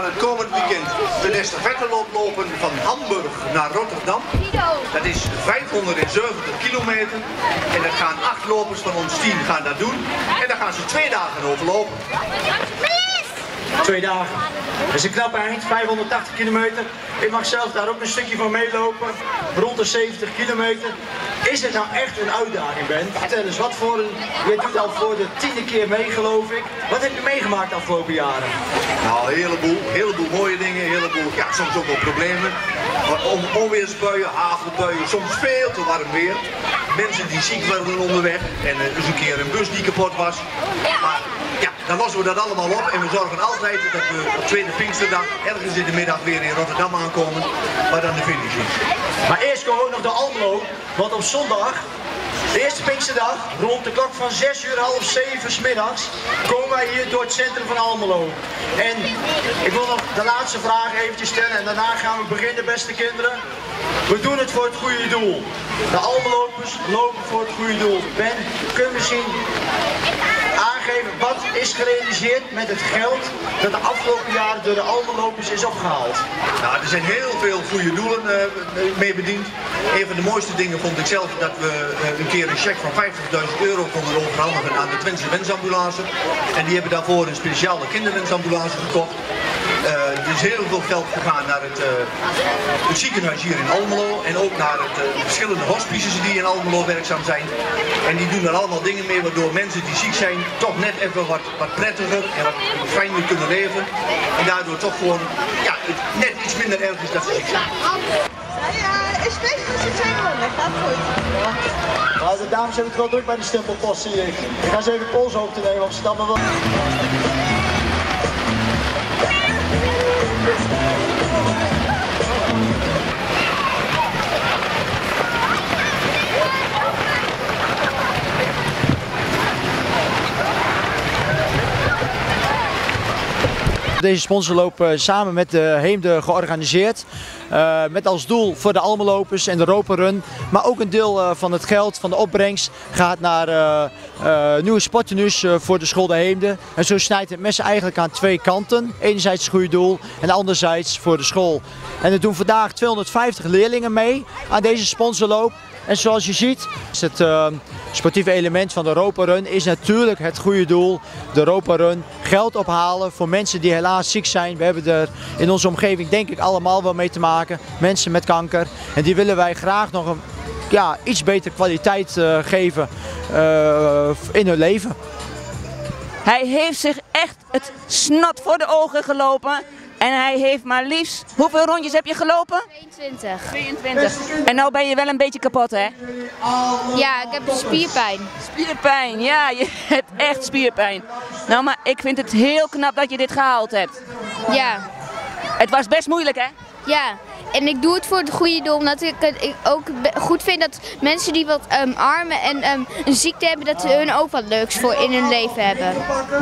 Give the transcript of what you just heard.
gaan het komend weekend de estafetteloop lopen van Hamburg naar Rotterdam. Dat is 570 kilometer. En dat gaan 8 lopers van ons team gaan dat doen. En daar gaan ze 2 dagen over lopen. 2 dagen. Dat is een knap eind, 580 kilometer. Ik mag zelf daar ook een stukje van meelopen, rond de 70 kilometer. Is het nou echt een uitdaging, Ben? Vertel eens, wat voor een... Je doet al voor de 10e keer mee, geloof ik. Wat heb je meegemaakt de afgelopen jaren? Nou, een heleboel mooie dingen, een heleboel, ja, soms ook wel problemen. Onweersbuien, hagelbuien, soms veel te warm weer. Mensen die ziek werden onderweg en dus een keer een bus die kapot was. Maar ja, dan lossen we dat allemaal op en we zorgen altijd dat we op tweede Pinksterdag ergens in de middag weer in Rotterdam aankomen, waar dan de finish is. Maar eerst komen we nog naar Almelo, want op zondag, de eerste Pinksterdag, rond de klok van 6 uur, half 7 smiddags, komen wij hier door het centrum van Almelo. En ik wil nog de laatste vraag eventjes stellen en daarna gaan we beginnen, beste kinderen. We doen het voor het goede doel. De Almelopers lopen voor het goede doel. Ben, kun je misschien aangeven wat is gerealiseerd met het geld dat de afgelopen jaren door de Almelopers is opgehaald? Nou, er zijn heel veel goede doelen mee bediend. Een van de mooiste dingen vond ik zelf dat we een keer een cheque van €50.000 konden overhandigen aan de Twentse Wensambulance. En die hebben daarvoor een speciale kinderwensambulance gekocht. Er is heel veel geld gegaan naar het ziekenhuis hier in Almelo en ook naar de verschillende hospices die in Almelo werkzaam zijn. En die doen er allemaal dingen mee waardoor mensen die ziek zijn toch net even wat prettiger en wat fijner kunnen leven. En daardoor toch gewoon ja, net iets minder erg is dat ze ziek zijn. Ik weet dat ze zijn wel, dat gaat goed. Maar de dames hebben het wel druk bij de stempelpost, zie ik. Ik ga eens even pols over te nemen, want ze stappen wel. Deze sponsorloop samen met De Heemde georganiseerd. Met als doel voor de Almelopers en de Roparun. Maar ook een deel van het geld, van de opbrengst, gaat naar nieuwe sporttenues voor de school De Heemde. En zo snijdt het mes eigenlijk aan 2 kanten. Enerzijds het goede doel en anderzijds voor de school. En er doen vandaag 250 leerlingen mee aan deze sponsorloop. En zoals je ziet, is het sportieve element van de Roparun is natuurlijk het goede doel. De Roparun, geld ophalen voor mensen die helaas ziek zijn. We hebben er in onze omgeving denk ik allemaal wel mee te maken. Mensen met kanker. En die willen wij graag nog een ja, iets betere kwaliteit geven in hun leven. Hij heeft zich echt het snot voor de ogen gelopen. En hij heeft maar liefst... Hoeveel rondjes heb je gelopen? 22. En nou ben je wel een beetje kapot, hè? Ja, ik heb spierpijn. Spierpijn, ja. Je hebt echt spierpijn. Nou, maar ik vind het heel knap dat je dit gehaald hebt. Ja. Het was best moeilijk, hè? Ja. En ik doe het voor het goede doel, omdat ik het ook goed vind dat mensen die wat armen en een ziekte hebben, dat ze hun ook wat leuks voor in hun leven hebben.